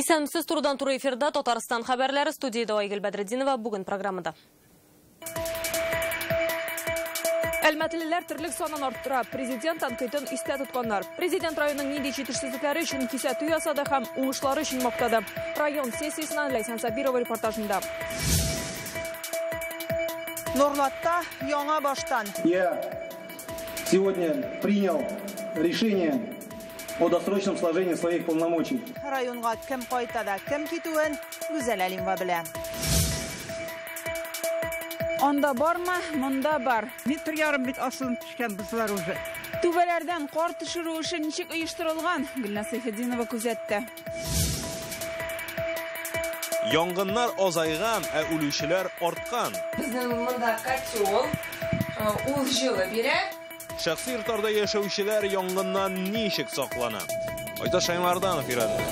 Исәнмесез турыдан-туры эфирдә Татарстан хәбәрләре, студияда Айгөл Бәдретдинова. Бүген программада. Әлмәтелеләр терлек санын арттыра. Президент анкетын истә тотканнар. Президент районның нинди җитешсезлекләре өчен кисәтү ясады һәм уңышлары өчен мактады. Район сессиясеннән Ләйсән Сабирова репортажында. Нурлатта яңа баштан. Я сегодня принял решение о досрочном сложении своих полномочий. Районга кем кайтада, кем китүен Гүзәл Әлимова белә. Анда бармы, монда бар. Метр ярым бит асылын төшкән бызлар уже. Түбәләрдән кар төшерү эше ничек оештырылган? Гөлназ Сәйфетдинова күзәтте. Янгыннар азайган, ә үлүчеләр арткан. Безнең монда котел, ул җылы бирә. Шәхси йортларда яшәүчеләр янгыннан ничек саклана? Айташ Шаймарданов өйрәнде.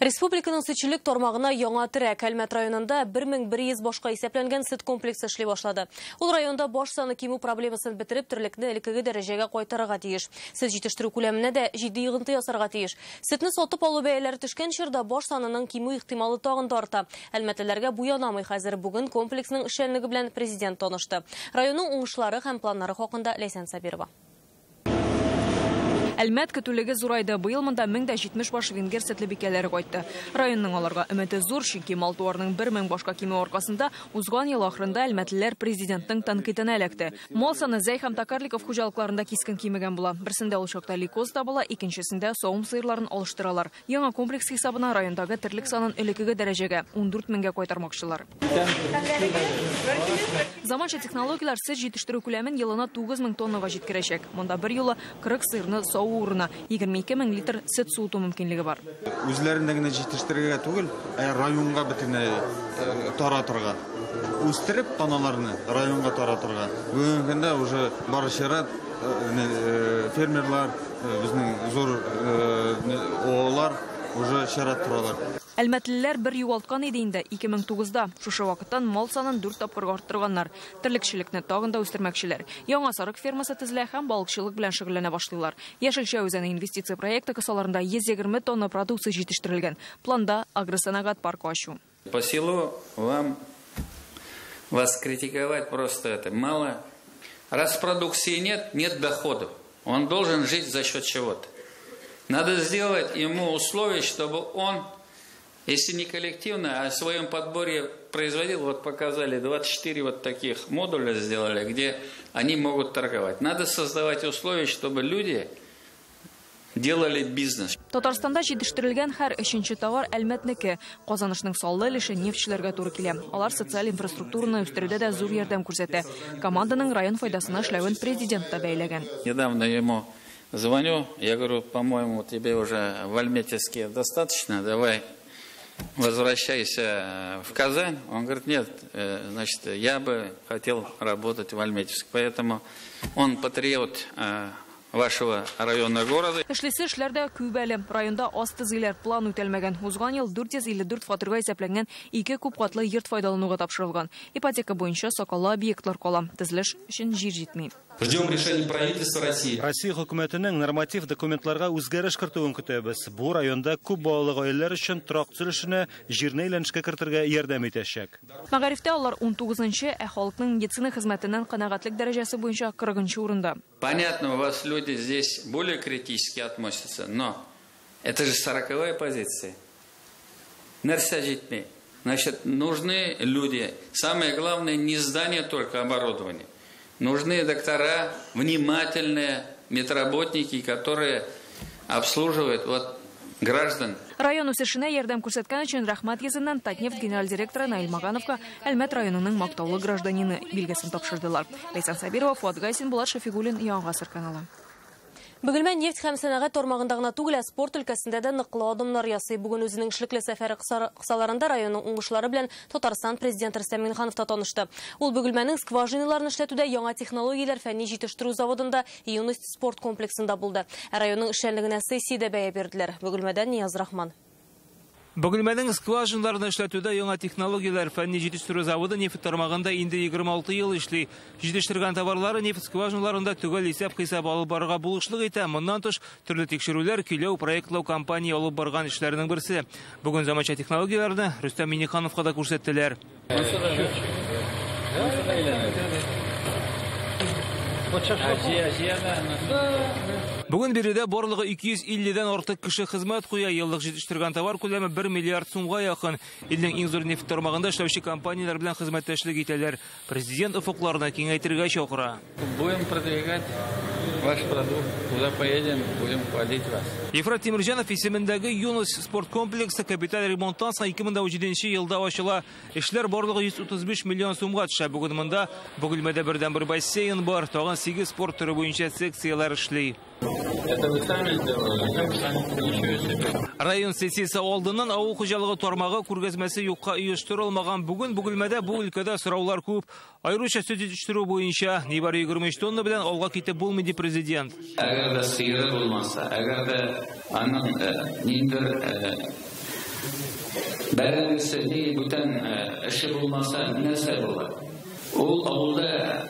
Республиканың сөтчелек тормагына яңа терәк. Әлмәт районында 1100 башка исәпләнгән сөт комплексы эшли башлады. Ул районда баш саны кимү проблемасын бетереп, терлекне элеккеге дәрәҗәгә кайтарырга тиеш. Сөт җитештерү күләменә дә җитди йогынты ясарга тиеш. Сөтне сатып алу бәяләре төшкән чорда баш санының кимү ихтималы тагын да арта. Әлмәтлеләргә бу янамый хәзер бүген комплексның эшчәнлеге белән президент танышты. Районның уңышлары һәм планнары хакында Ләйсән Сабирова. Әлмәт көтүлеге зурайды. Быел монда 1070 баш венгер сөтле бикәләре кайтты. Районның аларга өмете зур, чөнки мал туарының 1000 башка киме аркасында узган ел ахырында әлмәтлеләр президентның тәнкыйтенә эләкте. Мал саны Зәй һәм Токарликов хуҗалыкларында кискен кимегән була. Берсендә ул чакта ликоз табыла, икенчесендә саум сыерларын алыштыралар. Яңа комплекс хисабына райондагы терлек санын элеккеге дәрәҗәгә 14000-гә кайтармакчылар. Заманча технологиялар сөт җитештерү күләмен елына 9000 тоннага җиткерәчәк. Монда бер юлы 40 сыерны сау урына 22000 литр сөт суыту мөмкинлеге бар. Үзләрендә генә җитештерергә түгел, ә районга бөтен таратырга. Үстереп таналарны районга таратырга. Бүгенге көндә уже бары чират фермерлар, безнең зур олар уже чират торалар. Әлмәтлеләр бер югалткан иде инде 2009-да. Шушы вакыттан мал санын 4 тапкырга арттырганнар. Терлекчелекне тагын да үстермәкчеләр. Яңа сарык фермасы төзелә һәм балыкчылык белән шөгыльләнә башлыйлар. Яшелчә үзәне инвестиция проекты кысаларында 120 тонна продукция җитештерелгән. Планда агросанагат паркы ачу. По селу вам вас критиковать просто это мало. Раз продукции нет, нет доходов. Он должен жить за счет чего-то. Надо сделать ему условия, чтобы он если не коллективно, а в своем подборе производил, вот показали, 24 вот таких модуля сделали, где они могут торговать. Надо создавать условия, чтобы люди делали бизнес. Татарстанда җитештерелгән һәр 3нче товар Әлмәтнеке. Казанышның саллы өлеше нефтчеләргә туры килә. Алар социаль инфраструктураны үстерүдә дә зур ярдәм күрсәтә. Команданың район файдасына эшләвен президент та бәйләгән. Недавно ему звоню, я говорю, по-моему, тебе уже в Альметьевске достаточно, давай возвращайся в Казань. Он говорит, нет, значит, я бы хотел работать в Альметьевске. Поэтому он патриот вашего района города. Эшлесе эшләрдә күп әле. Районда аз төзеләр план үтәлмәгән. Узган ел 454 фатирга исәпләнгән 2 күпкатлы йорт файдалануга тапшырылган. Ипотека буенча сакаллы объектлар кала. Төзелеш өчен җир җитми. Ждем решения правительства России. Россия хөкүмәтенең норматив документларга үзгәреш кертүен көтәбез. Бу районда күп балалы гаиләләр өчен торак төзелешенә, җирне әйләнешкә кертергә ярдәм итәчәк. Мәгарифтә алар 19-нче, ә халыкның медицина хезмәтеннән канагатьлек дәрәҗәсе буенча 40-нче урында. Понятно, у вас люди здесь более критически относятся, но это же 40-я позиция. Нарсажитми. Значит, нужны люди. Самое главное не здание, только оборудование. Нужны доктора, внимательные медработники, которые обслуживают вот граждан. Район үсешенә ярдәм күрсәткән өчен рәхмәт йөзеннән Татнефть генераль директоры Наил Магановка Әлмәт районының мактаулы гражданины билгесен тапшырдылар. Ләйсән Сабирова, Фуат Гайсин, Булат Шәфигуллин, Яңгыр каналы. Бөгелмә нефть һәм сәнәгать тормагында гына түгел, ә спорт өлкәсендә дә ныклы адымнар ясый. Бүген үзенең эшлекле сәфәре кысаларында районның уңышлары белән Татарстан президенты Рөстәм Миңнеханов та танышты. Ул бөгелмәнең скважиналарын эшләтүдә яңа технологияләр фәнни җитештерү заводында Юность спорт комплексында булды. Ә районның эшчәнлегенә сессиядә бәя бирделәр. Бөгелмәдән Нияз Рахман. Бөгелмәнең скважиналарын эшләтүдә яңа технологияләр фәнни җитештерү заводы нефть тармагында инде 26 ел эшли. Җитештергән товарлары нефть скважиналарында төгәл исәп-хисап алып барырга булышлык итә. Моннан тыш, төрле тикшерүләр, киләү, проектлау компания алып барган эшләрнең берсе. Бүген заманча технологияларны Рөстәм Миңнехановка да күрсәттеләр. Бүгін береді барлығы 250-ден артық кіші қызмет қоя, елдік жетіштірген товар көлемі 1 миллиард сумға яқын. Елдің иң зор нефт тармағында эшләүче компаниялар белән хезмәттәшлек итәләр. Президент офыкларына киңәйтергә чакыра. Будем продвигать ваш продукт, куда поедем, будем хвалить вас. Ефрат Тимирҗанов исемендәге Юнус спорт комплексы капиталь ремонттан соң 2017 елда ачыла. Эшләр барлыгы 135 миллион сумга төшә. Бүген монда Бөгелмәдә бердән-бер бассейн бар, тагын 8 спорт төрі бойынша секциялар эшли. Это вы сами сделали, а мы сами получили себе. Район сессиясы алдынан ауыл хуҗалыгы тармагы күргәзмәсе юкка оештырылмаган. Бүген Бөгелмәдә бу өлкәдә сораулар күп. Аеруча сөт җитештерү буенча нибары 23 тонна белән алга китеп булмый, ди президент. Әгәр дә сыйры булмаса, әгәр дә аның ниндер бәренсе ни бүтән эше булмаса, нәрсә була? Ул авылда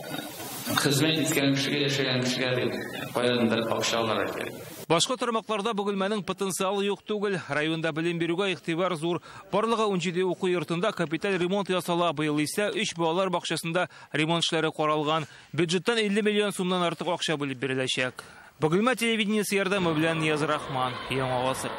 хезмәт иткән кешегә, яшәгән кешегә кайдандыр акча алырга кирәк. Башка тармакларда Бөгелмәнең потенциалы юк түгел. Районда белем бирүгә игътибар зур. Барлыгы 17 уку йортында капиталь ремонт ясала. Быел исә 3 балалар бакчасында ремонт эшләре каралган. Бюджеттан 50 миллион сумнан артык акча бүлеп биреләчәк. Бөгелмә телевидениесе ярдәме белән Нияз Рахман, Яңа Гасыр.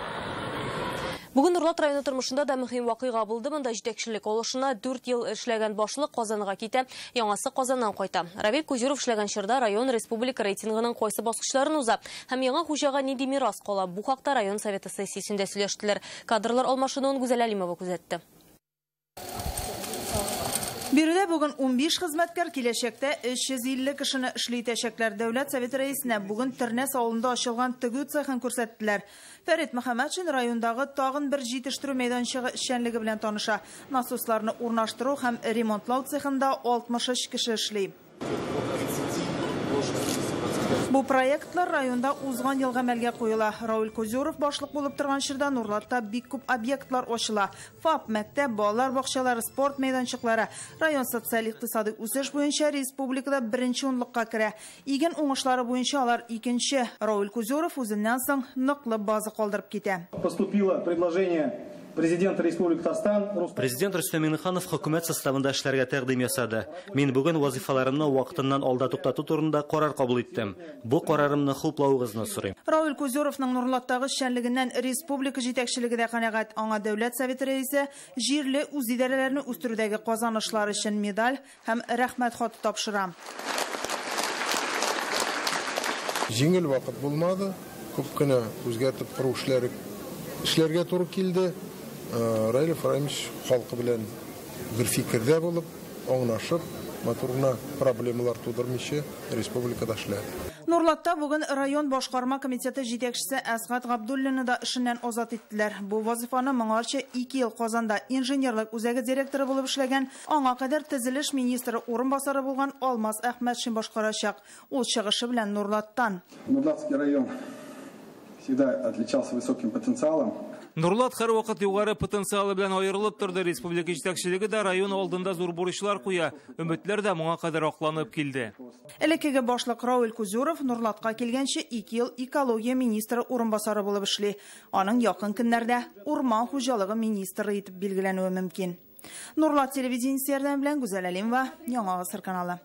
Бүген Урлат районы тормышында да мөһим вакыйга булды. Монда җитәкчелек олышына 4 ел эшләгән башлык Казанга китә, яңасы Казаннан кайта. Равил Кузиров эшләгән чорда район республика рейтингының кайсы баскычларын уза һәм яңа хуҗага нинди мирас кала, бу хакта район советы сессиясендә сөйләштеләр. Кадрлар алмашынуын Гүзәл Алимова күзәтте. Биредә бүген 15 хезмәткәр киләчәктә 350 кешене эшләтәчәкләр. Дәүләт советы рәисенә бүген Тернәс авылында ачылган тегү цехын күрсәттеләр. Фәрит Мөхәммәтшин райондағы тағын бір җитештерү мәйданчыгы эшчәнлеге белән таныша. Насосларны урнаштыру һәм ремонтлау цехында 63 кеше эшли. Бу проектлар районда узган ел гамәлгә куйыла. Рауль Козёров башлык булып торган чорда Нурлатта бик күп объектлар ачыла. ФАП, мәктәп, балалар бакчалары, спорт мәйданчыклары. Район социаль икътисади үсеш буенча республикада 1-нче керә. Иген уңышлары буенча алар 2-нче. Рауль Козёров үзеннән соң ныклы база калдырып китә. Поступило предложение президент Республики Татарстан. Президент Рөстәм Миңнеханов хөкүмәт составында эшләргә тәкъдим ясады. Мин бүген вазифаларымны вакытыннан алда туктату турында карар кабул иттем. Бу карарымны хуплауыгызны сорыйм. Рауль Кузёровның Нурлаттагы эшчәнлегеннән республика җитәкчелеге дә канагать. Аңа дәүләт советы рәисе җирле үз идарәләренә үстерүдәге казанышлары өчен медаль һәм рәхмәт хаты тапшыра. Җиңел вакыт булмады. Күп кенә үзгәртеп тору эшләре эшләргә туры килде. Раил Фарамич халкы белән бер фикердә булып, аңлашып, матурына проблемалар тудырмыйча республикада эшләде. Нурлатта бүген район башкарма комитеты җитәкчесе Әсгат Габдуллинны да эшеннән азат иттеләр. Бу вазифаны моңарча 2 ел Казанда инженерлык үзәге директоры булып эшләгән, аңа кадәр төзелеш министры урынбасары булган Алмаз Әхмәтшин башкарачак. Ул чыгышы белән Нурлаттан. Нурлатский район всегда отличался высоким потенциалом. Нурлат һәр вакыт югары потенциалы белән аерылып торды. Республика җитәкчелеге дә район алдында зур бурычлар куя. Өметләр дә моңа кадәр акланып килде. Элеккеге башлык Рауль Кузёров Нурлатка килгәнче 2 ел экология министры урынбасары булып эшли. Аның якын көннәрдә урман хуҗалыгы министры итеп билгеләнүе мөмкин. Нурлат телевидениесеннән белән Гүзәл Алимова, Яңа Гасыр каналы.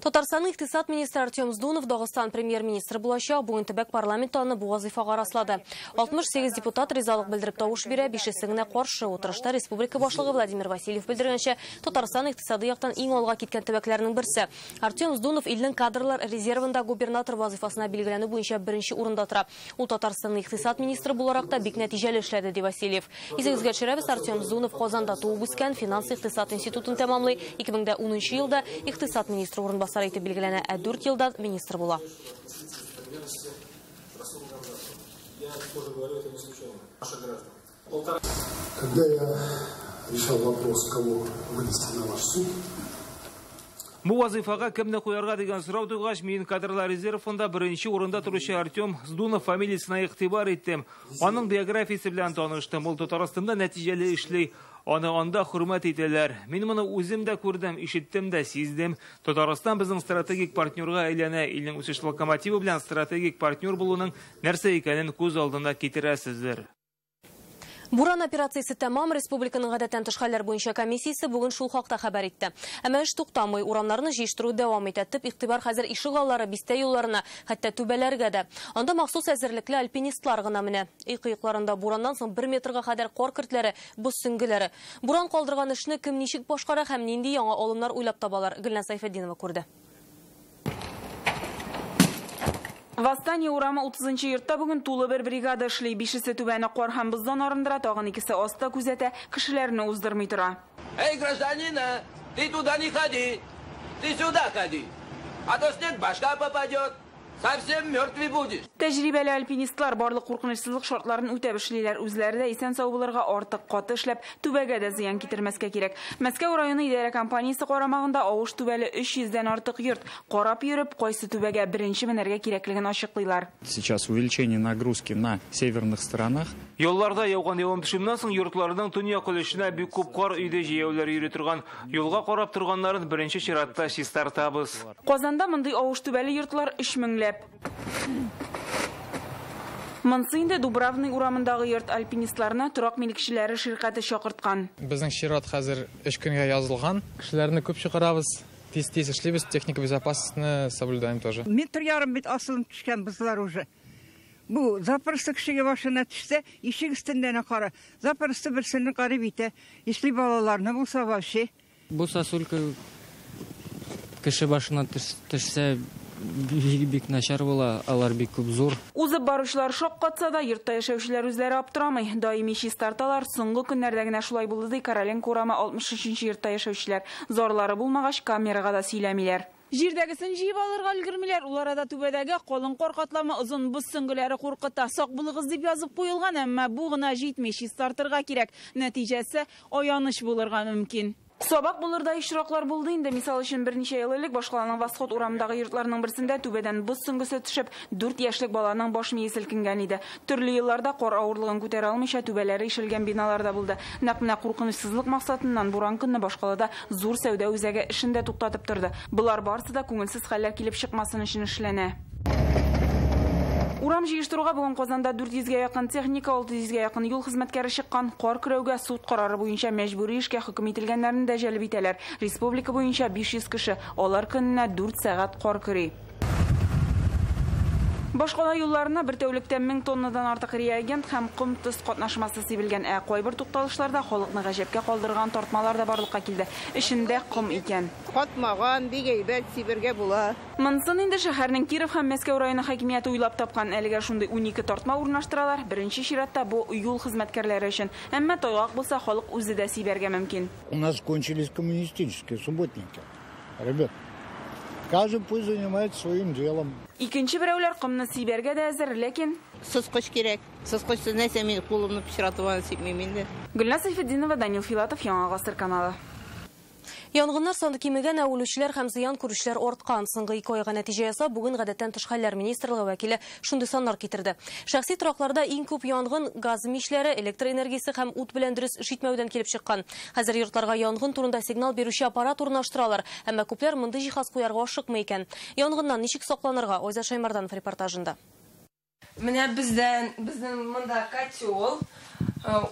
Татарстанның иктисад министры Артем Сдунов Дагыстан премьер-министры булачак, бүген төбәк парламентаны бу вазифага раслады. 68 депутат ризалык белдереп тавыш бирә, 5-се генә каршы. Утырышта республика башлыгы Владимир Васильев белдергәнчә, Татарстан иктисады яктан иң алга киткән төбәкләрнең берсе. Артем Сдунов илнең кадрлар резервында губернатор вазифасына билгеләнү буенча 1-нче урында тора. Ул Татарстанның иктисад министры буларак та бик нәтиҗәле эшләде, ди Васильев. Изегезгә төшерәбез, Артем Сдунов Казанда туып үскән, финанс иктисад институтын тәмамлый. 2010 елда иктисад министры урынбасары итеп билгеләнә, 4 елда министр була. Когда я решал вопрос, кого вынести на ваш суд, Мувазифага кемне куярга деген сұрау туйгач, мен кадрлар резервында бірінші орында тұрышы Артем Сдунов фамилиясына иқтибар еттім. Оның биографиясы білен таныштым. Ол Татарстанда нәтижелі ішлей. Аны анда хурмат ителер. Мен мұны өзім де көрдім, ишеттім де сездім. Татарстан біздің стратегик партнерға әйләне. Елдің үсіш локомотиві білен стратегик партнер болуның нәрсе екенін көз алдында кетіресіздер. Буран операциясы тамам республиканың гадәттән тышқайлар бойынша комиссиясы бүгін шул хакта хәбәр итте. Әмма эш туктамый, урамларны җыештыру дәвам итә. Төп игътибар хәзер ишегаллары, бистә юлларына, хәтта түбәләргә дә. Анда махсус әзерлекле альпинистлар гына менә. Ике-икларында бурандан соң 1 метрга кадәр кар кертләре, боз сөңгеләре. Буран калдырган эшне кем ничек башкара һәм нинди яңа алымнар уйлап табалар, Гөлназ Сайфетдинова күрде. Восстание урама 30-нчы йортта бүген тулы бер бригада эшли, 5-се түбәне кар һәм боздан арындыра, тагын 2-се аста күзәтә, кешеләрне уздырмый тора. Эй, гражданина, ты туда не ходи, ты сюда ходи, а то снег башка попадет. Совсем мертвый будешь. Тәҗрибәле альпинистлар барлык куркынычсызлык шартларын үтәп эшлиләр, үзләре дә исән сау булырга артык каты эшләп, түбәгә дә зыян китермәскә кирәк. Мәскәү районы идарә компаниясе карамагында авыш түбәле 300-дән артык йорт карап йөреп, кайсы түбәгә беренче менәргә кирәклеген ачыклыйлар. Сейчас увеличение нагрузки на северных сторонах. Йолларда яуган явым төшеннән соң йортларның төньяк өлешенә бик күп кар өйдә җәяүләр йөри торган. Юлга карап торганнарын беренче чиратта чистартабыз. Казанда мондый авыш түбәле йортлар 3000 Мансында Дубравның урамындагы йорт альпинистларына турак милекчеләре şirkәте чакырткан. Безнең чират хәзер 3 көнгә язылган. Кешеләрне күп чыгарабыз, тиз-тиз эшлибез, техника безопасностьны соблюдаем тоже. Метр ярым бит асылып төшкән бызлар уже. Бу запорсы кешегә башына төшсә, ишек өстендән кара. Запорсы берсенең карып итә. Если балаларны булса вообще. Бу сасулька кеше башына төшсә бик начар була, алар бик күп зур. Узып баручылар шок катса да, йортта яшәүчеләр үзләре аптырамый. Даими чистарталар, соңгы көннәрдә генә шулай булды ди Короленко урамы 63-нче йортта яшәүчеләр. Зарлары булмагач, камерага да сөйләмиләр. Җирдәгесен җыеп алырга өлгермиләр. Уларда түбәдәге калын кар катлама, озын боз сөңгеләре куркыта. Сак булыгыз дип язып куелган, әмма бу гына җитми, чистартырга кирәк. Нәтиҗәсе аяныч булырга мөмкин. Сабак булырда ишраклар булды инде. Мисал өчен берничә ел элек башкаланың Восход урамындагы йортларның берсендә түбәдән боз сөңгесе төшеп, 4 яшьлек баланың баш мие селкенгән иде. Төрле елларда кар авырлыгын күтәрә алмыйча түбәләре ишелгән биналарда булды. Нәкъ-нәкъ куркынычсызлык максатыннан буран көнне башкалада зур сәүдә үзәге эшендә туктатып торды. Булар барсы да күңелсез хәлләр килеп чыкмасын өчен эшләнә. Урам җыештыруга бүген Казанда 400-гә якын техника, 600-гә якын юл хезмәткәре чыккан. Кар көрәүгә суд карары буенча мәҗбүри эшкә хөкем ителгәннәрне дә җәлеп итәләр. Республика буенча 500 кеше, алар көненә 4 сәгать кар көри. Башкала юлларына бер тәүлектә 1000 тоннадан артык реагент һәм ком төс катнашмасы сибелгән, ә кайбер тукталышларда халыкны гаҗәпкә калдырган тартмалар да барлыкка килде. Эшендә ком икән. Катмаган бик әйбәт сибергә була. Монсын инде шәһәрнең Киров һәм Мәскәү районы хакимияте уйлап тапкан, әлегә шундый 12 тартма урнаштыралар. Беренче чиратта бу юл хезмәткәрләре өчен, әмма таяк булса халык үзе дә сибергә мөмкин. У нас кончились коммунистические субботники. Ребят, каждый пусть занимается своим делом. Икенче берәүләр комны сибәргә дә әзер, ләкин сез кош кирәк. Сез кошсыз нәрсә мин кулымны пычратып сипмим инде. Гөлназ Сайфетдинова, Данил Филатов, Яңа Гасыр каналы. Янгыннар саны кимегән, әвелүчеләр һәм зыян күрүчеләр арткан. Соңгы 2 айга нәтиҗә ясап, бүген гадәттән тыш хәлләр министрлыгы вәкиле шундый саннар китерде. Шәхси торакларда иң күп янгын газ мишләре, электр энергиясе һәм ут белән дөрес эшитмәүдән килеп чыккан. Хәзер йортларга янгын турында сигнал бирүче аппарат урнаштыралар, әмма күпләр мондый җиһаз куярга ашыкмый икән. Янгыннан ничек сакланырга? Айза Шаймарданов репортажында. Менә безнең монда котел,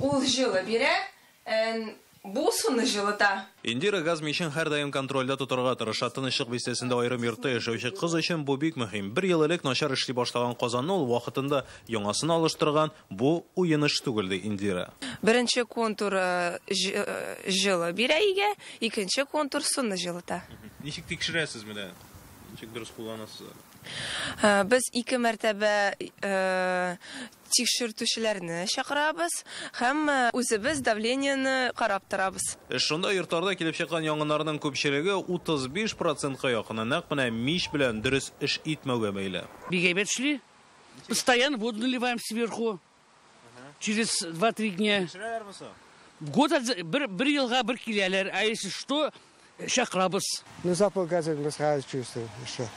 ул җылы бирә, бусуны җылыта. Индира газмичен һәр даим контрольдә тоторга тырыша. Тынычлык бистәсендә айрым йортта яшәүче кыз өчен бу бик мөһим. 1 ел элек начар эшли башлаган Казанны ул вакытында яңасын алыштырган, бу уен эш түгел ди Индира. Беренче контур җылы бирә игә, икенче контур суны җылыта. Ничек тикшерәсез менә? Ничек дөрес кулланасыз? Без 2 мәртәбә тикшертүчеләрне чакырабыз һәм үзебез давлениене карап торабыз. Шунда йортларда килеп чыккан янгыннарның күпчелеге 35%-ка якыны нәкъ менә миш белән дөрес эш итмәүгә бәйле. Бик әйбәт эшли. Постоянно воду наливаем сверху. Через 2-3 дня. Год 1 елга 1 киләләр. А если что, шақырабыз. Нұсапыл газетіміз қайыз чөйістің үші.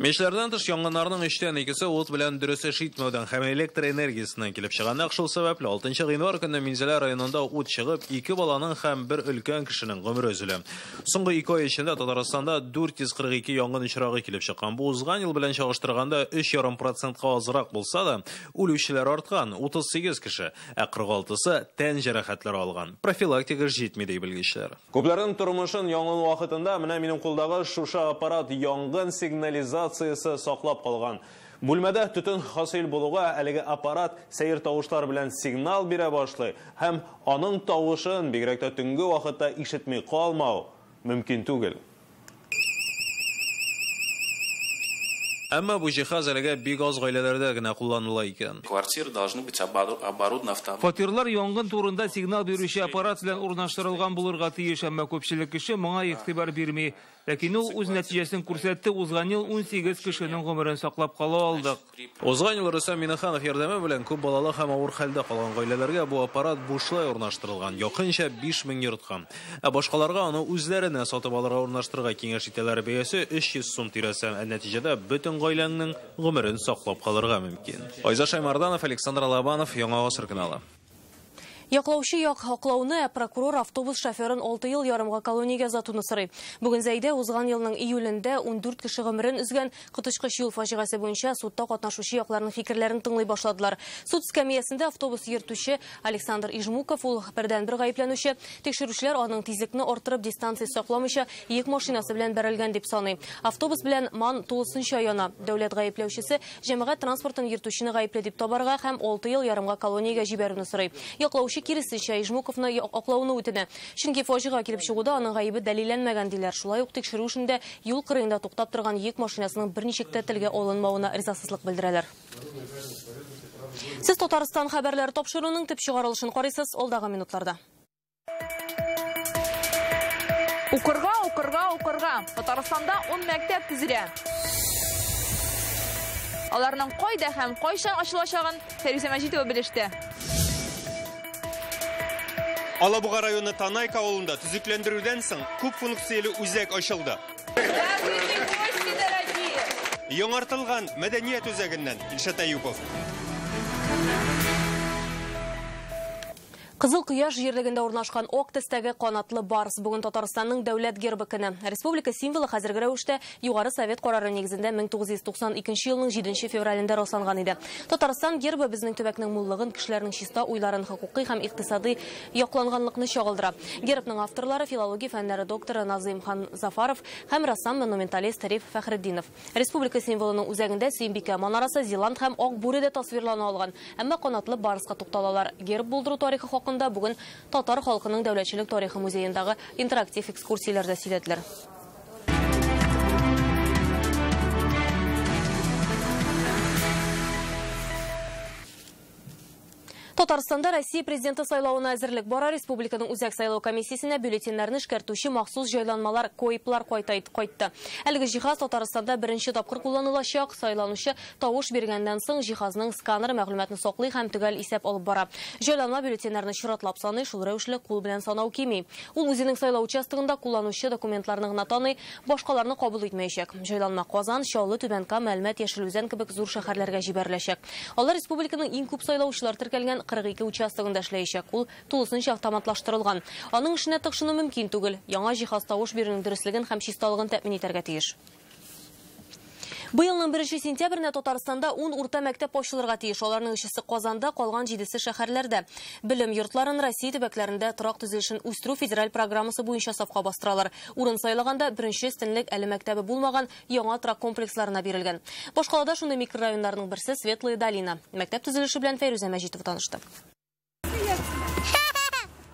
Мешлерден тыш яңғынарның үштен екісі от білән дүресі шитмеудің хәм электр энергиясынан келіп шығаны ақшыл сәбәплі 6-шы ғинвар күні Минзелә районында от шығып, 2 баланың хәм бір үлкен кішінің ғымыр өзілі. Соңғы 2 ай ішінде Татарстанда 442 яңғын үшірағы келіп шыққан. Бұл ұзған ел білән шағыштырғанда 3,5%-қа азырақ болса да, үлішілер артқан 38 кіші, ә46-сы тән жарақатлар алған. Профилактика жетмейді білгіштер. Көплердің тұрмышын яңғын уақытында міне менің қолдағы шуша аппарат яңғын сигнализация сақлап қалған. Бүлмәді түтін хасил болуға әлігі аппарат сәйір тауыштар білән сигнал бере башлы, һәм аның тауышын бигрәкті түнгі уақытта ишетмей қалмау мүмкін түгіл. Әмі бұл жиһаз әлігі биг аз ғайләләрдә генә қолланыла екен. Фатирлар яңғын турында сигнал беруші аппарат белән урнаштырылган булырга тиеш, әмма көпчелек кеше моңа игътибар бирми. Ләкин ул үз нәтиҗәсен күрсәтте, узган ел 18 кешенең гомерен саклап кала алдык. Узган ел Рөстәм Минаханов ярдәме белән күп балалы һәм авыр хәлдә калган гаиләләргә бу аппарат бушлай урнаштырылган, якынча 5000 йортка. Ә башкаларга аны үзләренә сатып алырга урнаштырырга киңәш итәләр, бәясе 300 сум тирәсе. Нәтиҗәдә бөтен гаиләнең гомерен саклап калырга мөмкин. Айза Шаймарданов, Александр Лабанов, Яңа Гасыр каналы. Яклаучы як хаклауны прокурор автобус шоферын 6 ел ярымга колонияга затуны сорый. Бүген Зәйдә узган елның июлендә 14 кеше гомерен үзгән Кытышкыч юл фажигасы буенча судта катнашучы якларның фикерләрен тыңлый башладылар. Суд скамиясендә автобус йөртүче Александр Ижмуков ул бердән бер гаепләнүче. Тикшерүчеләр аның тизлекне артырып, дистанция сакламыйча йөк машинасы белән бәрелгән дип саный. Автобус белән ман тулысынча яна. Дәүләт гаепләүчесе җәмәгать транспортын йөртүчене гаепле дип табарга һәм 6 ел ярымга колонияга җибәрүне сорый. Яклаучы киресенчә Ижмуковны аклауны үтенә. Чөнки фажига килеп чыгуда аның гаебе дәлилләнмәгән диләр. Шулай ук тикшерү эшендә юл кырыенда туктап торган йөк машинасының берничек тәтелгә алынмавына ризасызлык белдерәләр. Сез Татарстан хәбәрләре тапшыруының төп чыгарылышын карыйсыз алдагы минутларда. Укырга. Татарстанда 10 мәктәп төзелә. Аларның кайда һәм кайчан ачылачагын Фәризә Мәҗитова белеште. Алабуга районы Танайка авылында төзекләндерүдән соң күп функцияле үзәк ачылды. Яңартылган мәдәният үзәгеннән Илшат Аюпов. Кызыл Куяш җирлегендә урнашкан ак төстәге канатлы барс бүген Татарстанның дәүләт гербы көне. Республика символы хәзерге рәвештә Югары Совет карары нигезендә 1992 елның 7 февралендә расланган иде. Татарстан гербы безнең төбәкнең муллыгын, кешеләрнең чиста уйларын, хокукый һәм икътисади якланганлыкны чагылдыра. Гербның авторлары филология фәннәре докторы Назимхан Зафаров һәм рассам монументалист Тариф Фәхретдинов. Республика символының үзәгендә Сөембикә манарасы, Зеланд һәм ак бүре дә тасвирлана алган. Әмма канатлы барска тукталалар. Герб булдыру тарихы Бүгін татар халқының дәулетчілік тарихы музейындағы интерактив экскурсияларда сөйләделәр. Татарстанда Россия президенты сайлауына әзірлік бара. Республиканың үзәк сайлау комиссиясенә бюллетеннәрне эшкәртүче махсус җайланмалар, койыплар кайтты. Әлеге җиһаз Татарстанда беренче тапкыр кулланылачак. Сайланучы тавыш биргәндән соң җиһазның сканер мәгълүматны саклый һәм төгәл исәп алып бара. Җайланма бюллетеннәрне чиратлап саный, шул рәвешле кул белән санау кими. Ул үзенең сайлау участогында кулланучы документларны гына таный, башкаларны кабул итмәячәк. Җайланма Казан, Чаллы, Түбән Кама, Мәлмәт, Яшелүзән кебек зур шәһәрләргә җибәреләчәк. Алар республиканың иң күп сайлаучылар теркәлгән 42 участогында эшләячәк. Ул тулысынча автоматлаштырылган. Аның эшенә тыкшыну мөмкин түгел. Яңа җиһаз тавыш бирүнең дөреслеген һәм чисталыгын тәэмин итәргә тиеш. Быелның 1 сентябрендә Татарстанда 10 урта мәктәп ачылырга тиеш. Аларның 3-се Казанда, калган 7-се шәһәрләрдә. Белем йортларын Россия төбәкләрендә торак төзелешен үстерү федераль программасы буенча сафка бастыралар. Урын сайлаганда 1-нче өстенлек әле мәктәбе булмаган яңа торак комплексларына бирелгән. Башкалада шундый микрорайоннарның берсе Светлая долина. Мәктәп төзелеше белән Фәрүзә Мәҗитова танышты.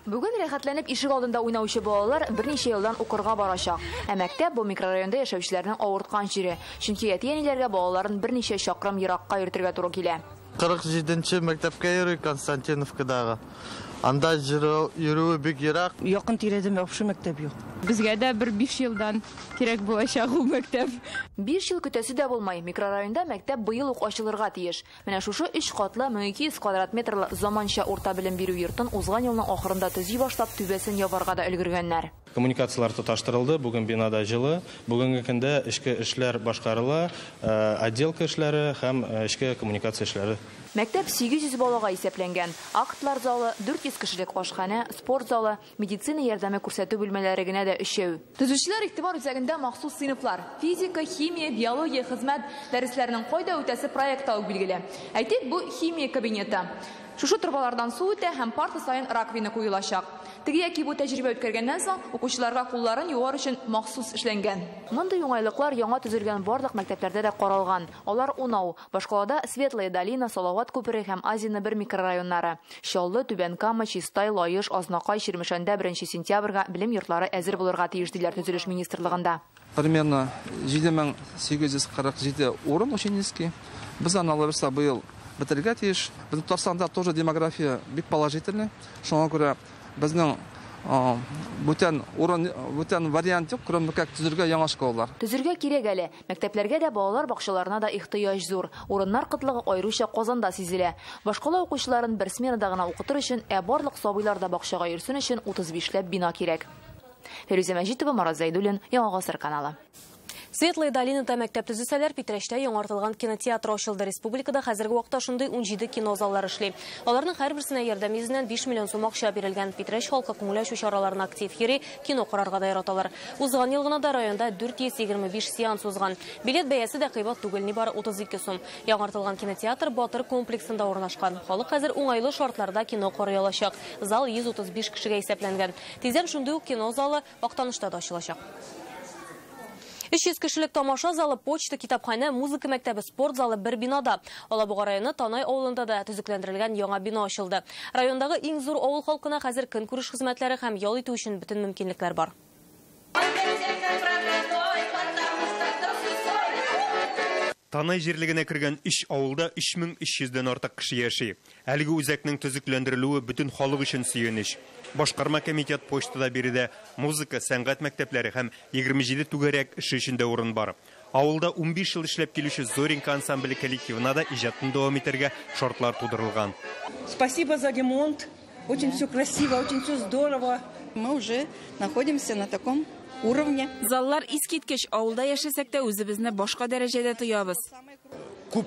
Бүген рәхәтләнеп ишек алдында уйнаучы балалар берничә елдан укырга барачак. Ә мәктәп бу микрорайонда яшәүчеләрнең авырткан җире. Чөнки әти-әниләргә балаларын берничә чакрым еракка йөртергә туры килә. 47-нче мәктәпкә йөри Константиновкадагы. Анда йөрүе бик ерак. Якын тирәдә мәхшү мәктәп юк. Безгә дә 1-5 елдан кирәк булачак ул мәктәп. 5 ел көтәсе дә булмай. Микрорайонда мәктәп быел ук ачылырга тиеш. Менә шушы 3 катлы 1200 квадрат метрлы заманча урта белем бирү йортын узган елның ахырында төзи башлап, түбәсен ябарга да өлгергәннәр. Коммуникациялар тоташтырылды, бүгін бинада жылы. Бүгінгі күнде ішкі ішлер башқарыла, отделка ішлері, хам ішкі коммуникация ішлері. Мәктәп 800 балаға есепленген. Актлар залы, 400 кішілік қошхана, спорт залы, медицина ярдәме күрсәту бөлмәләре генә дә өшеу. Төзүчеләр иктибар үзәгендә махсус сыйныфлар, физика, химия, биология, хезмәт дәресләренең кайда үтәсе проекта ук билгеле. Әйтик, бу химия кабинеты. Шушы торбалардан су үтә һәм парта сайын раковина куелачак. Теге яки бу тәҗрибә үткәргәннән соң укучыларга кулларын юар өчен махсус эшләнгән. Мондый яңалыклар яңа төзелгән барлык мәктәпләрдә дә каралган. Алар унау, Башкалада Светлая долина, Салават күпере һәм Азина бер микрорайоннары. Чаллы, Түбән Кама, Чистай, Лаеш, Азнакай, Чирмешәндә 1 сентябрьгә билем йортлары әзер булырга тиеш диләр төзелеш министрлыгында. Примерно 7847 урын ученический. Без аналарса быел бітірге тиеш. Біздің Татарстанда тоже демография бик положительный. Шуңа күрә біздің бүтән вариант юк, күрәмлекәк төзергә яңа школалар. Төзергә кирәк әле. Мәктәпләргә дә, балалар бакчаларына да ихтыяҗ зур. Урыннар кытлыгы аеруча Казанда сизелә. Башкала укучыларын бер сменада гына укытыр өчен, ә барлык сабыйлар да бакчага йөрсен өчен 35ләп бина кирәк. Фәрүзә Мәҗитова, Мараз Зәйдуллин, Яңа Гасыр каналы. Светлая долинада мәктәп төзүчеләр Питрәштә яңартылган кинотеатр ачылды. Республикада хәзерге вакытта шундый 17 кинозаллар эшли. Аларның һәрберсенә ярдәм йөзеннән 5 миллион сум акча бирелгән. Питрәш халкы күңеләшү чараларына актив йөри, кино карарга да яраталар. Узган ел гына да районда 425 сеанс узган. Билет бәясе дә кыйбат түгел, нибары 32 сум. Яңартылган кинотеатр Батыр комплексында урнашкан. Халык хәзер уңайлы шартларда кино карый алачак. Зал 135 кешегә исәпләнгән. Тиздән шундый ук кинозалы Актанышта да ачылачак. 300 кешелек тамаша залы, почта, китапхана, музыка мәктәбе, спорт залы бер бинада. Алабуга районы Танай авылында да төзекләндерелгән яңа бина ачылды. Райондагы иң зур авыл халкына хәзер көнкүреш хезмәтләре һәм ял итү өчен бөтен мөмкинлекләр бар. Танай жерлегенә кергән 3 авылда 3300-дән артык кеше яши. Әлеге үзәкнең төзекләндерелүе бөтен халык өчен сөенеч. Башкарма комитет почтада биредә музыка, сәнгать мәктәпләре һәм 27 түгәрәк эше өчен дә урын бар. Авылда 15 ел эшләп килүче Зоринка ансамбле коллективына да иҗатын дәвам итәргә шартлар тудырылган. Спасибо за ремонт. Очень все красиво, очень все здорово. Мы уже находимся на таком уровне. Заллар искиткеч, ауылда яшәсәк тә үзебезне башка дәрәҗәдә тоябыз. Күп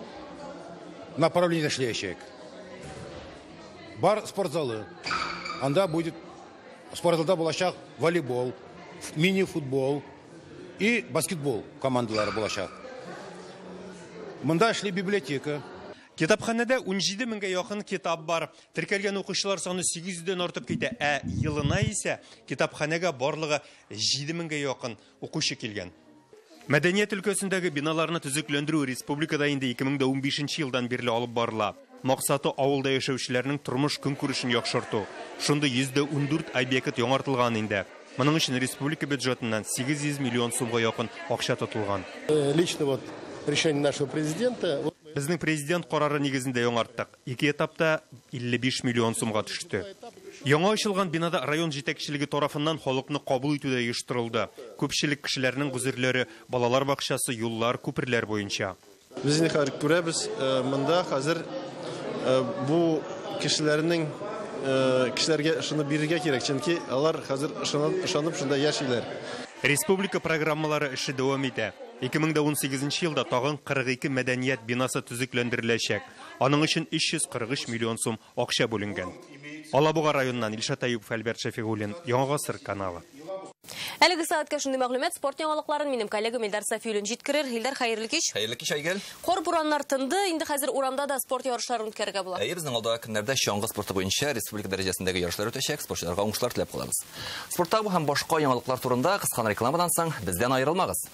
направление эшләячәк. Бар спортзалы. Анда будет спортзалда булачак волейбол, мини-футбол и баскетбол командалары булачак. Монда эшли библиотека. Китапханәдә 17 меңгә якын китап бар. Теркәлгән укучылар саны 800-дән артып китә, ә елына исә китапханәгә барлыгы 7 меңгә якын укучы килгән. Мәдәният өлкәсендәге биналарны төзекләндерү республикада инде 2015 елдан бирле алып барыла. Максаты авылда яшәүчеләрнең тормыш көнкүрешен яхшырту. Шундый 114 объект яңартылган инде. Моның өчен республика бюджетыннан 800 миллион сумга якын акча тотылган. Лично вот решение нашего президента. Безнең президент карары нигезендә яңарттык. 2 этапта 55 миллион сумга төште. Яңа ачылган бинада район җитәкчелеге тарафыннан халыкны кабул итүдә оештырылды. Күпчелек кешеләрнең гүзерләре, балалар бакчасы, юллар, күперләр буенча. Без инде хәзер күрәбез, монда хәзер бу кешеләрнең кешеләргә шуны бирергә кирәк, чөнки алар хәзер ышанып шунда яшиләр. Республика программалары эше дәвам итә. 2018 елда тагын 42 мәдәният бинасы төзекләндереләчәк. Аның өчен 343 миллион сум акча бүленгән. Алабуга районыннан Илшат Аюпов, Альберт Шәфигуллин, Яңа Гасыр каналы. Әлеге сәгатькә шундый мәгълүмат спорт яңалыкларын минем коллегам Илдар Сафиуллин җиткерер. Илдар, хәерле кич. Хәерле кич, Айгөл. Кор бураннар тынды, инде хәзер урамда да спорт ярышларын үткәргә була. Әйе, безнең алдагы көннәрдә чаңгы спорты буенча республика дәрәҗәсендәге ярышлар үтәчәк, спортчыларга уңышлар теләп калабыз. Спортта бу һәм башка яңалыклар турында кыска рекламадан соң бездән аерылмагыз.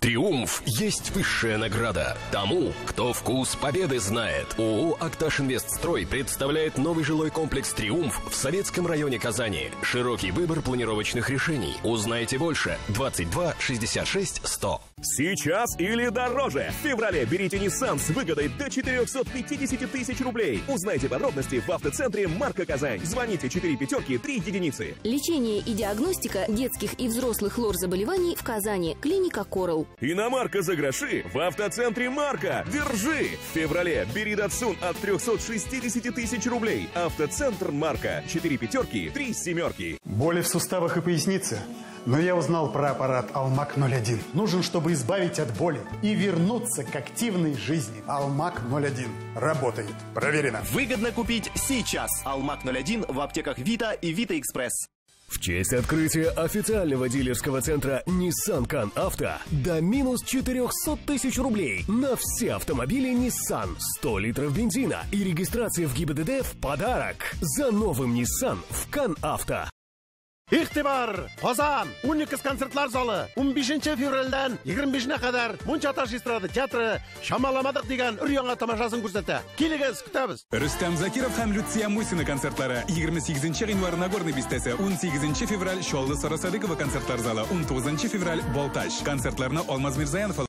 Триумф есть высшая награда тому, кто вкус победы знает. ООО «Акташинвестстрой» представляет новый жилой комплекс «Триумф» в советском районе Казани. Широкий выбор планировочных решений. Узнайте больше. 22 66 100. Сейчас или дороже! В феврале берите Nissan с выгодой до 450 тысяч рублей. Узнайте подробности в автоцентре «Марка Казань». Звоните 4 5 3 единицы. Лечение и диагностика детских и взрослых лор-заболеваний в Казани. Клиника Корал. Иномарка за гроши в автоцентре «Марка». Держи! В феврале бери Датсун от 360 тысяч рублей. Автоцентр «Марка». 4 5 3 семерки. Боли в суставах и пояснице? Но я узнал про аппарат «Алмак-01». Нужен, чтобы избавить от боли и вернуться к активной жизни. «Алмак-01» работает. Проверено. Выгодно купить сейчас. «Алмак-01» в аптеках «Вита» и «Вита Экспресс». В честь открытия официального дилерского центра Nissan Can Auto до минус 400 тысяч рублей на все автомобили Nissan, 100 литров бензина и регистрация в ГИБДД в подарок. За новым Nissan в Can Auto. Ихтибар! Казан! 12 концертлар залы! 15 февральдан 25-на кадар мунчаташ эстрада театры «Шамаламадык» деген үрияңа тамашасын көрсөтө. Келигиз, күтөбүз! Рустам Закиров һәм Люция Мусина концертлары 28 январь Нагорный бистеси, 18 февраль Шолды Сарасадыкова концерттар залы, 19 февраль Болташ. Концертларны Алмаз Мирзаянов.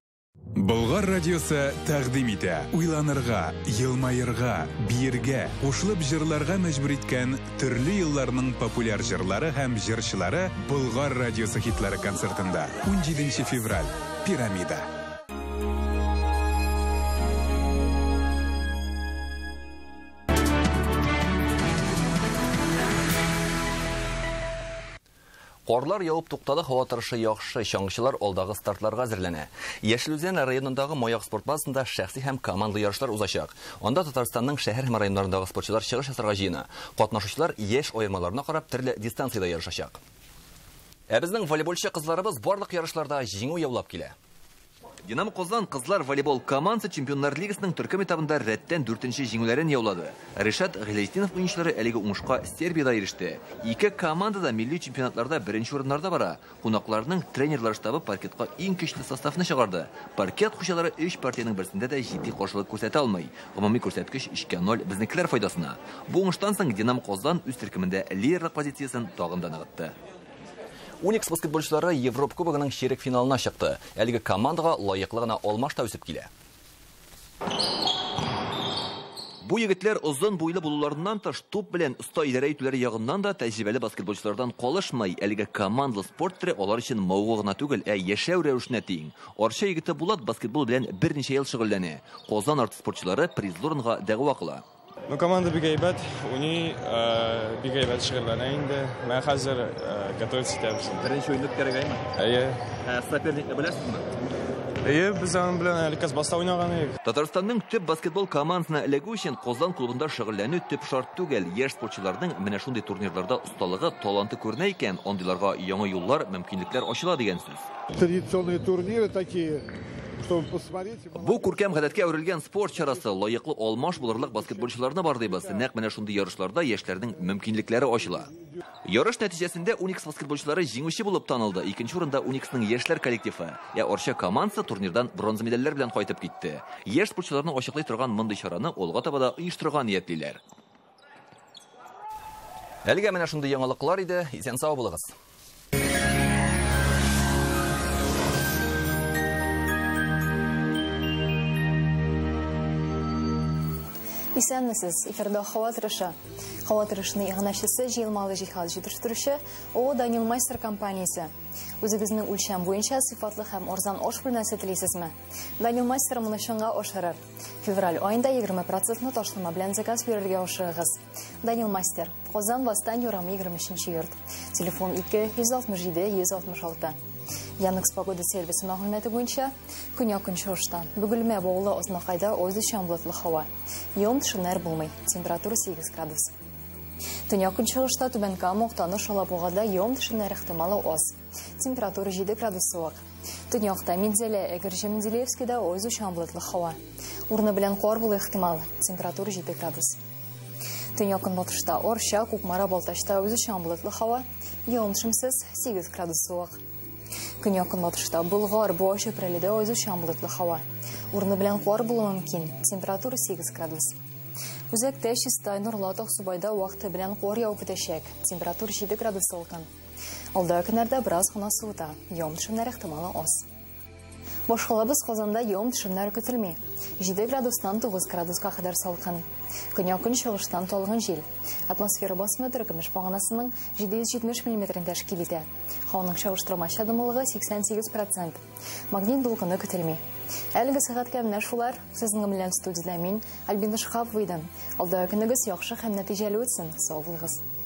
Болгар радиосы тәкъдим итә. Уйланырга, елмайырга, биергә, кушылып җырларга мәҗбүр иткән төрле елларның популяр җырлары һәм җырчылары Болгар радиосы хитлары концертында 17 февраль Пирамида. Корлар яуып туктады, һава торышы яхшы, чаңгычылар алдагы стартларга әзерләнә. Яшелүзән районындагы маяк спорт базасында шәхси һәм командалы ярышлар узачак. Анда Татарстанның шәһәр һәм районнарындагы спортчылар чыгыш ясарга җыена. Катнашучылар яшь аермаларына карап төрле дистанцияда ярышачак. Ә безнең волейболчы кызларыбыз барлык ярышларда җиңү яулап килә. Динамо Казан кызлар волейбол командасы Чемпионнар Лигасының төркем этабында рәттән 4-нче җиңүләрен яулады. Ришат Гыйлетдинов уенчылары әлеге уңышка Сербияда иреште. Ике команда да милли чемпионатларда 1-нче урыннарда бара. Кунакларның тренерлар штабы паркетка иң көчле составны чыгарды. Паркет кучалары 3 партиянең берсендә дә җитди каршылык күрсәтә алмый. Гомуми күрсәткеч 2-0 безнекеләр файдасына. Бу уңыштан соң Динамо Казан үз төркемендә лидерлык позициясын тагын да ныгытты. Уникс баскетболчылары Европа Кубогының ширек финалына чыкты. Әлеге командага лайыклы гына алмаш та үсеп килә. Бу егетләр озын буйлы булуларыннан тыш, туп белән оста идарә итүләре ягыннан да тәҗрибәле баскетболчылардан калышмый. Әлеге командалы спорт төре алар өчен мавыгы гына түгел, ә яшәү рәвешенә тиң. Арча егете Булат баскетбол белән берничә ел шөгыльләнә. Казан арты спортчылары призлорынга дәгъва кыла. Ну команда бик әйбәт, уни бик әйбәт шөгыльләнә инде. Мен хәзер готовиться итәбез. Беренче уйнап кергәйме? Әйе. Соперникны беләсезме? Әйе, без аның белән әле Казбаста уйнаган идек. Татарстанның төп баскетбол командасына эләгү өчен Казан клубында шөгыльләнү төп шарт түгел. Яшь спортчыларның менә шундый турнирларда осталыгы, таланты күренә икән, андыйларга яңа юллар, мөмкинлекләр ачыла дигән сүз. Традиционные турниры такие. Бу күркәм гадәткә әверелгән спорт чарасы лайыклы алмаш булырлык баскетболчыларны бар дибез. Нәкъ менә шундый ярышларда яшьләрнең мөмкинлекләре ачыла. Ярыш нәтиҗәсендә Уникс баскетболчылары җиңүче булып танылды. Икенче урында Униксның яшьләр коллективы, я Орча командасы турнирдан бронза медальләр белән кайтып китте. Яшь спортчыларны ачыклый торган мондый чараны алга таба да оештырган ниятлиләр. Әлегә менә шундый яңалыклар иде. Исән-сау булыгыз. Исәнмесез, эфирдә һава торышы. Һава торышының ягънашысы җыелмалы җиһаз җитештерүче ООО «Данил Мастер» компаниясе. Үзегезнең үлчәм буенча сыйфатлы һәм арзан аш бүлмәсе телисезме? Данил Мастер моны чынга ашырыр. Февраль аенда 20% ташлама белән заказ бирергә ашыгыгыз. Данил Мастер, Казан, Востан юрамы 23-нче йорт. Телефон 2-167-166. Яндекс погода сервисы мәгълүматы буенча көньяк-көнчыгыштан бөгелмә багыла ознакайда озыча булытлы һава. Йомтышнар булмый. Температура 8 градус. Төньяк-көнчыгышта Түбән Кама, Актау, Шалабугада йомтышнар ихтималы аз. Температура 7 градус суык. Төньякта Минзеле, Әгерҗе Менделеевскида озыча булытлы һава. Урны белән кар булу ихтималы. Температура 7 градус. Төньяк-көнбатышта Орча, Кукмара, Балташта озыча булытлы һава. Йомтышсыз 8 градус суык. Көньяк-көнбатышта Болгар, Буача, Прелидә озычан булытлы һава. Урны белән кар булуы мөмкин. Температура 8 градус. Үзәктә Чистай, Нурлатау, Субайда вакыты белән кар явып үтәчәк. Температура 7 градус салкын. Алдагы көннәрдә бераз гына суыта. Яңгыр төшүләре ихтималы аз. Башкалабыз Казанда йом түшімдер күтілме. 7 градустан 9 градусқа қадар салқын. Күн-күн шығыштан толығын жел. Атмосфера басымы түргіміш бағанасының 770 мм тәшкіл еті. Қауының шығыштырма шадымылығы 88%. Магнит долқыны күтілме. Әлгі сағатқа әмнәшулар, сіздің ғымілен студида мен Альбина Шықап вейдім. Алда өкінігіз яқшы қамнәтижәлі өтсін. Саулығыз.